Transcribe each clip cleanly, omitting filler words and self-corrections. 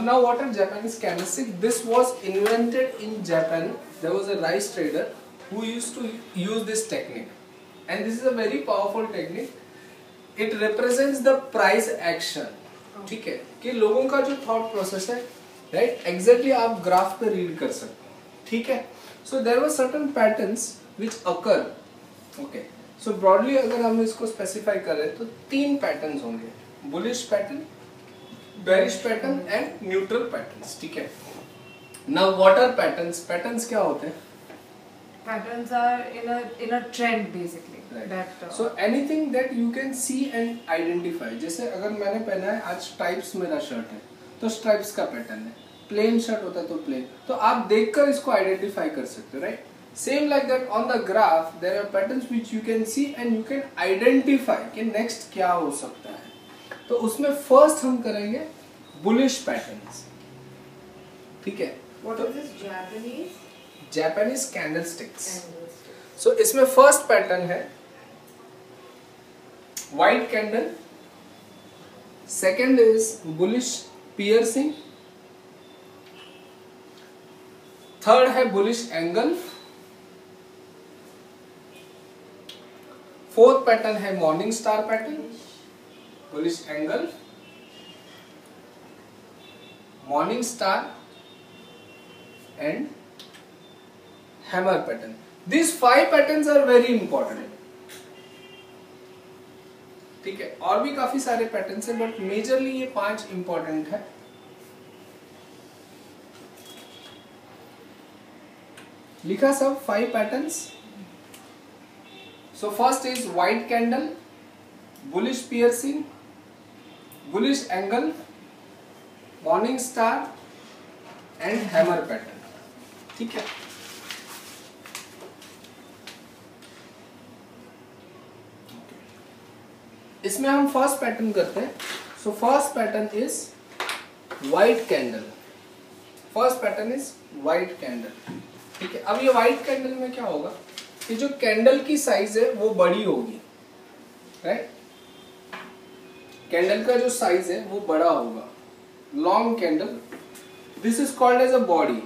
Now what are Japanese candlestick? This was invented in Japan. There was a rice trader who used to use this technique, and this is a very powerful technique. It represents the price action. ठीक है कि लोगों का जो thought process है, right? Exactly आप graph पे read कर सकते हैं. ठीक है. So there were certain patterns which occur. Okay. So broadly अगर हम इसको specify करें तो तीन patterns होंगे. Bullish pattern, bearish pattern and neutral patterns. ठीक है. Now what are patterns? Patterns क्या होते हैं? Patterns are in a trend basically. Right. So anything that you can see and identify. जैसे अगर मैंने पहना है आज stripes मेरा shirt है, तो stripes का pattern है. Plain shirt होता तो plain. तो आप देखकर इसको identify कर सकते हो, right? Same like that on the graph, there are patterns which you can see and you can identify कि next क्या हो सकता है. तो उसमें first हम करेंगे bullish patterns. ठीक है? What is this Japanese? Japanese candlesticks. So इसमें first pattern है white candle, second is bullish piercing, third है bullish angle, fourth pattern है morning star pattern, bullish angle, morning star and hammer pattern. These five patterns are very important. ठीक है, और भी काफी सारे patterns हैं, but majorly ये पांच important हैं. लिखा सब five patterns. So first is white candle, bullish piercing, bullish angle, morning star, and hammer pattern. ठीक है. इसमें हम फर्स्ट पैटर्न करते हैं. So first pattern is white candle. First pattern is white candle. ठीक है, अब ये वाइट कैंडल में क्या होगा कि जो कैंडल की साइज है वो बड़ी होगी, राइट? कैंडल का जो साइज है वो बड़ा होगा. Long candle, this is called as a body.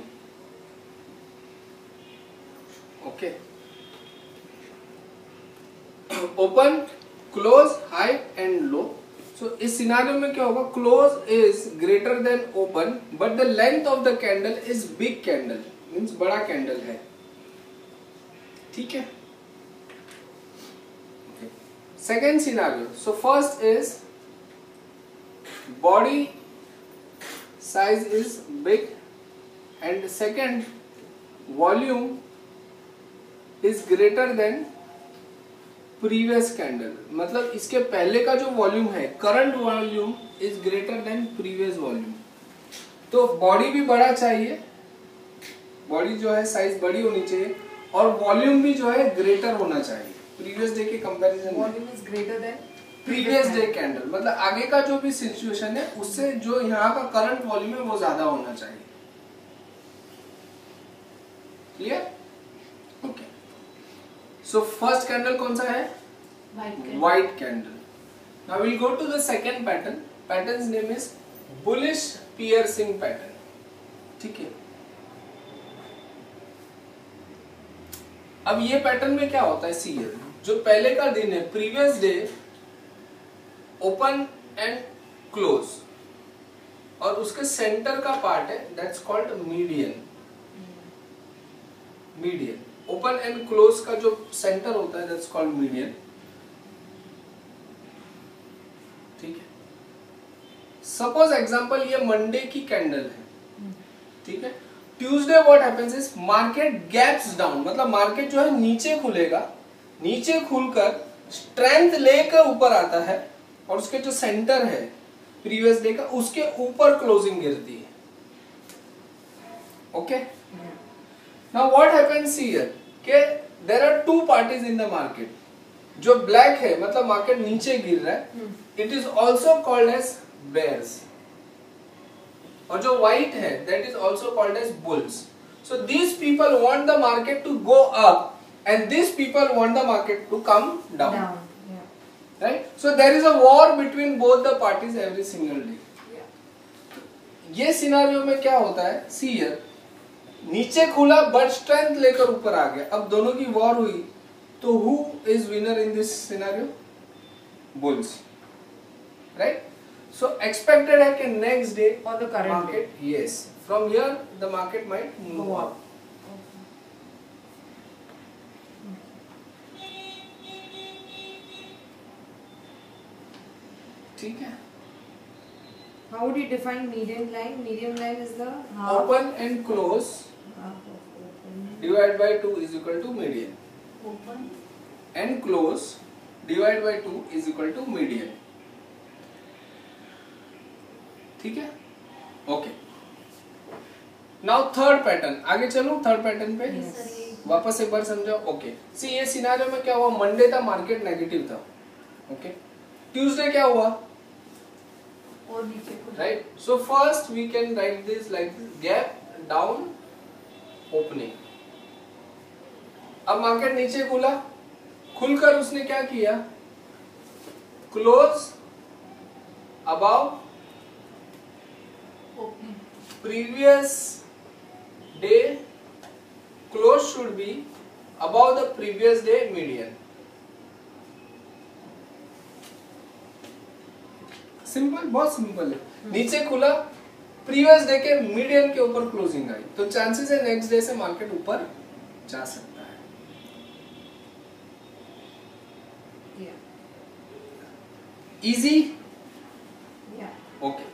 Okay, open, close, high and low. So इस सिनारियो में क्या होगा, close is greater than open but the length of the candle is big candle, means बड़ा candle है. ठीक है, second scenario. So first is body size is big and second volume is greater than previous candle. मतलब इसके पहले का जो volume है, current volume is greater than previous volume. तो बॉडी भी बड़ा चाहिए, बॉडी जो है साइज बड़ी होनी चाहिए और वॉल्यूम भी जो है ग्रेटर होना चाहिए प्रीवियस डे के comparison. Volume is greater than previous day candle, मतलब आगे का जो भी सिचुएशन है उससे जो यहाँ का करंट वॉल्यूम है वो ज्यादा होना चाहिए. क्लियर? So first candle कौन सा है? White candle. White candle. Now we'll go to the second pattern. Pattern's name is bullish piercing pattern. ठीक है. अब ये pattern में क्या होता है? See here, जो पहले का दिन है, previous day, open and close, और उसके center का part है, that's called median. Median. Open and close का जो सेंटर होता है दैट्स कॉल्ड मीडियन. ठीक है, सपोज एग्जांपल ये मंडे की कैंडल है. ठीक है, Tuesday what happens is market gaps down, मतलब मार्केट जो है नीचे खुलेगा, नीचे खुलकर स्ट्रेंथ लेकर ऊपर आता है और उसके जो सेंटर है प्रीवियस डे का उसके ऊपर क्लोजिंग गिरती है. Okay, now what happens here के there are two parties in the market. जो black है मतलब market नीचे गिर रहा है, it is also called as bears. और जो white है that is also called as bulls. So these people want the market to go up and these people want the market to come down. Right? So there is a war between both the parties every single day. ये scenario में क्या होता है, shear नीचे खुला but strength लेकर ऊपर आ गया, अब दोनों की वॉर हुई, तो who is winner in this scenario? Bulls, right? So expected at the next day or the current market, day. Yes, from here the market might move up. ठीक है. How would you define median line? Median line is the half open and close divided by 2 is equal to median. Open and close divided by 2 is equal to median. ठीक है, okay. Now third pattern, आगे चलूं third pattern पे. Yes. वापस एक बार समझाओ. Okay, सी ये scenario में क्या हुआ, मंडे था मार्केट नेगेटिव था, ओके. ट्यूसडे क्या हुआ और नीचे, right? So first we can write this like gap down opening. अब मार्केट नीचे खुला, खुलकर उसने क्या किया, close above previous day, close should be above the previous day median. Simple, बहुत simple है. नीचे खुला, previous day के median के ऊपर closing आई, तो chances है next day से market ऊपर जा सकता है. Yeah. Easy? Yeah. Okay.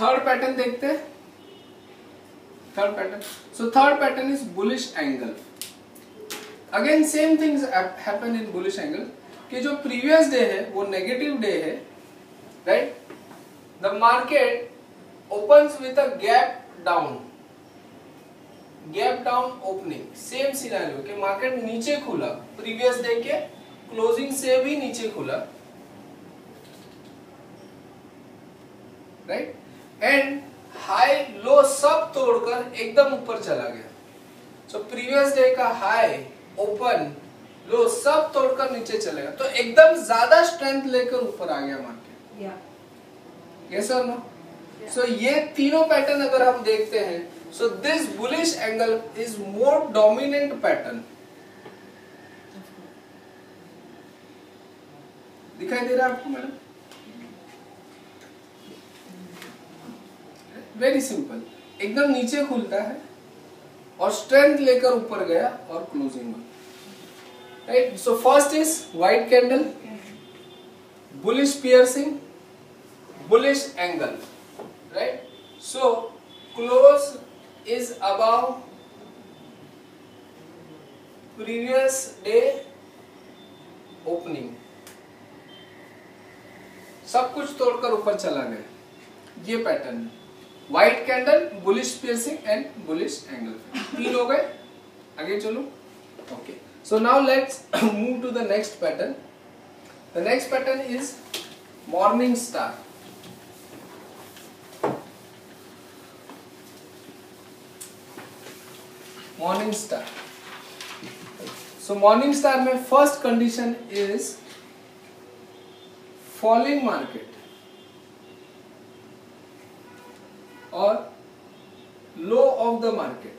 Third pattern देखते हैं. Third pattern, so third pattern is bullish angle. Again same things happen in bullish angle, कि जो प्रीवियस डे है वो नेगेटिव डे है, right? The market opens with a gap down, gap down opening. Same scenario कि market नीचे खुला, previous day के closing से भी नीचे खुला, राइट? एंड हाई लो सब तोड़कर एकदम ऊपर चला गया. सो प्रीवियस डे का हाई ओपन लो सब तोड़कर नीचे चला गया, तो एकदम ज्यादा स्ट्रेंथ लेकर ऊपर आ गया मार्केट. यस और नो? सो ये तीनों पैटर्न अगर हम देखते हैं, so this bullish angle is more dominant pattern. दिखाई दे रहा है आपको मैडम? वेरी सिंपल, एकदम नीचे खुलता है और स्ट्रेंथ लेकर ऊपर गया और क्लोजिंग हुआ, right? So first is white candle, bullish piercing, bullish angle, right? So close is above previous day opening, सब कुछ तोड़कर ऊपर चला गया. ये पैटर्न है white candle, bullish piercing and bullish angle. तीन हो गए, आगे चलो. Okay, so now let's move to the next pattern. The next pattern is morning star. Morning star, so morning star में first condition is falling market और low of the market,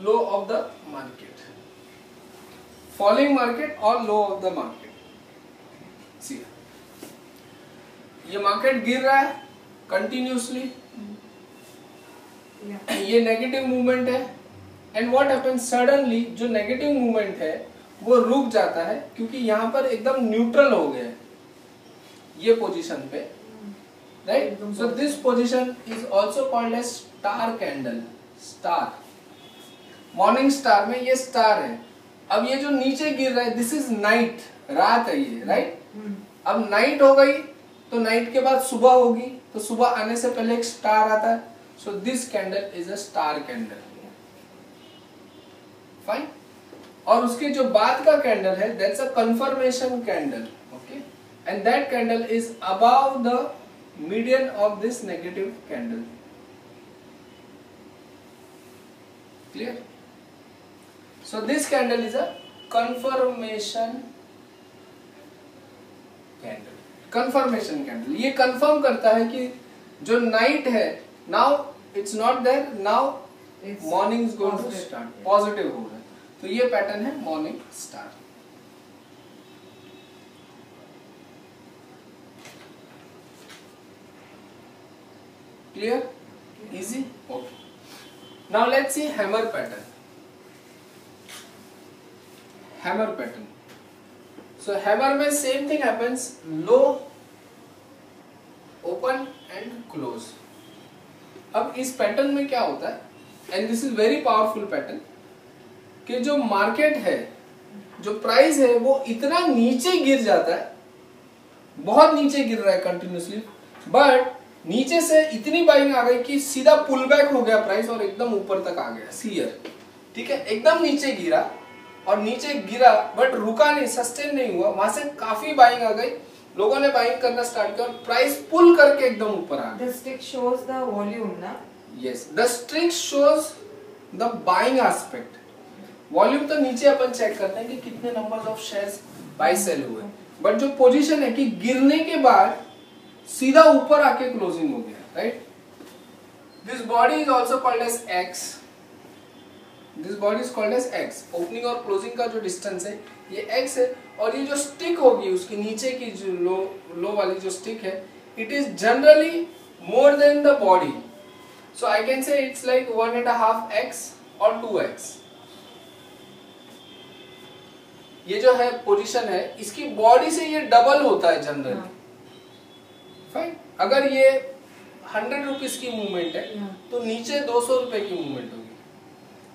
low of the market, falling market और low of the market. See ये market गिर रहा है continuously, ये negative movement है, and what happens suddenly जो नेगेटिव मूवमेंट है वो रुक जाता है, क्योंकि यहां पर एकदम न्यूट्रल हो गया है ये पोजीशन पे, right? So this position is also called as star candle. Star. Morning star में ये star है. अब ये जो नीचे गिर रहा है, this is night. रात है ये, right? अब night हो गई, तो night के बाद सुबह होगी, तो सुबह आने से पहले एक star आता है. So this candle is a star candle. Fine. और उसके जो बाद का candle है, that's a confirmation candle. Okay. And that candle is above the median of this negative candle. Clear? So this candle is a confirmation candle. Confirmation candle. ये confirm करता है कि जो night है, now it's not there, now morning is going to start, positive हो रहा है, तो ये pattern है morning star. Clear? Easy? Okay. Now let's see hammer pattern. Hammer pattern. So hammer में same thing happens, low, open and close. अब इस pattern में क्या होता है, and this is very powerful pattern, कि जो मार्केट है, जो प्राइस है, वो इतना नीचे गिर जाता है, बहुत नीचे गिर रहा है कंटिन्यूसली, बट नीचे से इतनी बाइंग आ गई कि सीधा पुल बैक हो गया प्राइस और एकदम ऊपर तक आ गया सीयर. ठीक है, एकदम नीचे गिरा और नीचे गिरा बट रुका नहीं, सस्टेन नहीं हुआ, वहां से काफी बाइंग आ गई, लोगों ने बाइंग करना स्टार्ट किया और प्राइस पुल करके एकदम ऊपर आ गया. The stick shows the volume ना. Yes, the stick shows the buying aspect. Volume तो नीचे अपन चेक करते हैं कि कितने numbers of shares buy sell हुए, बट जो पोजीशन है कि गिरने के बाद सीधा ऊपर आके क्लोजिंग हो गया, right. This body is also called as X. This body is called as X. Opening और क्लोजिंग का जो डिस्टेंस है ये एक्स है, और ये जो स्टिक होगी उसके नीचे की जो लो वाली जो स्टिक है, it is generally more than the body. So I can say it's like 1.5x और 2x. ये जो है पोजीशन है, इसकी बॉडी से ये डबल होता है जनरली. Fine. अगर ये 100 रुपीज की मूवमेंट है तो नीचे 200 रुपए की मूवमेंट होगी.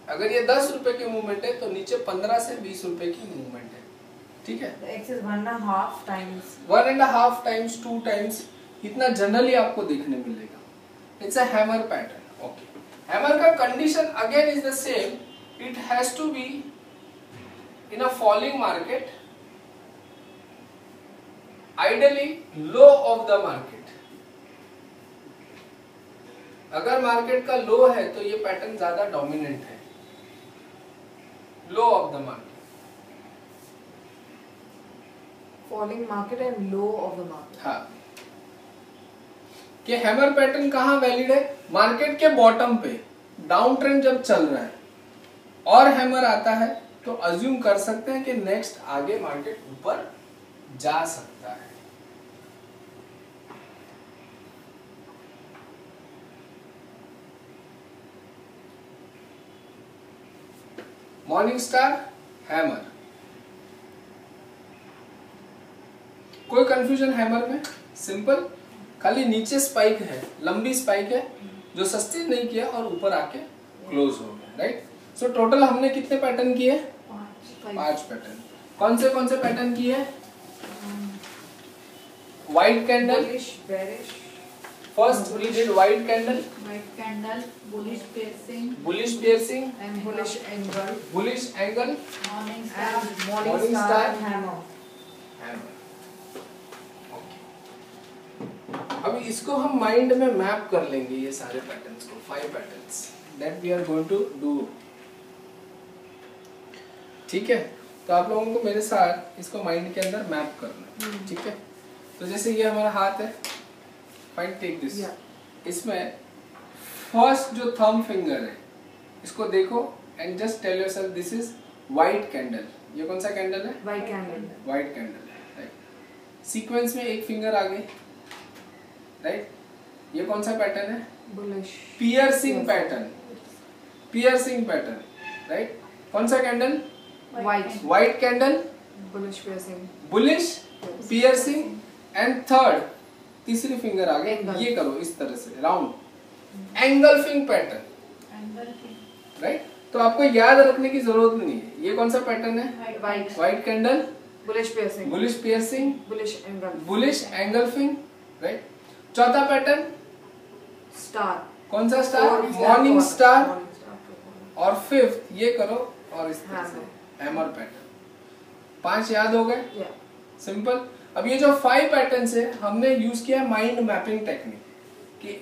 अगर ये 10 रुपए की मूवमेंट है तो नीचे 15 से 20 रुपए की मूवमेंट है. ठीक है, तो एक्सेस 1.5 टाइम्स 2 टाइम्स इतना जनरली आपको देखने मिलेगा. It's a hammer pattern. Okay, hammer का condition again is the same. It has to be in a falling market, ideally low of the market. अगर market का low है तो ये pattern ज़्यादा dominant है. Low of the market, falling market and low of the market. हाँ, कि hammer pattern कहाँ valid है? Market के bottom पे downtrend जब चल रहा है और hammer आता है तो assume कर सकते हैं कि next आगे market ऊपर जा सकता है. Morning star hammer. कोई कंफ्यूजन हैमर में? सिंपल, खाली नीचे स्पाइक है, लंबी स्पाइक है जो सस्टेन नहीं किया और ऊपर आके क्लोज हो गया, राइट. सो टोटल हमने कितने पैटर्न किए? 5 पैटर्न. कौन से पैटर्न किए? White candle, bullish, bearish. First we did white candle. White candle, bullish piercing. Bullish piercing and bullish angle. Bullish angle. Morning star. Morning star. Hammer. Hammer. Okay. अब इसको हम mind में map कर लेंगे ये सारे patterns को. 5 patterns that we are going to do. ठीक है? तो आप लोगों को मेरे साथ इसको mind के अंदर map करना है. ठीक है? तो जैसे ये हमारा हाथ है, फाइन टेक दिस. इसमें फर्स्ट जो थंब फिंगर है इसको देखो and just tell yourself this is white candle. ये कौन सा कैंडल है? White candle. White candle. Sequence में एक फिंगर आगे, राइट. ये कौन सा पैटर्न है? Bullish piercing pattern. Piercing pattern, right. कौन सा candle? White. White candle, bullish piercing. Bullish piercing and third, तीसरी फिंगर आगे. ये करो इस तरह से राउंड एंगल्फिंग पैटर्न, राइट. तो आपको याद रखने की जरूरत नहीं है. ये कौन सा पैटर्न है? White. White candle, bullish piercing. Bullish piercing, bullish angle, bullish engulfing, right. चौथा पैटर्न स्टार. कौन सा स्टार? Morning star. और फिफ्थ ये करो और इस तरह से हैमर पैटर्न. 5 याद हो गए, सिंपल. अब ये जो 5 पैटर्न्स है हमने यूज किया माइंड मैपिंग टेक्निक कि,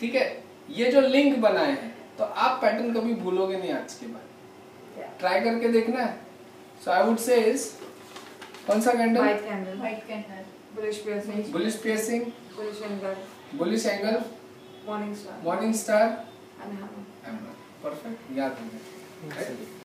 ठीक है, ये जो लिंक बनाए हैं तो आप पैटर्न कभी भूलोगे नहीं. आज के बाद ट्राई करके देखना है. सो आई वुड से इज कौन सा candle? White candle. White candle, bullish piercing. Bullish piercing, Bullish angle. Bullish angle. Morning star. Morning star. And hammer. Perfect. याद हो गया.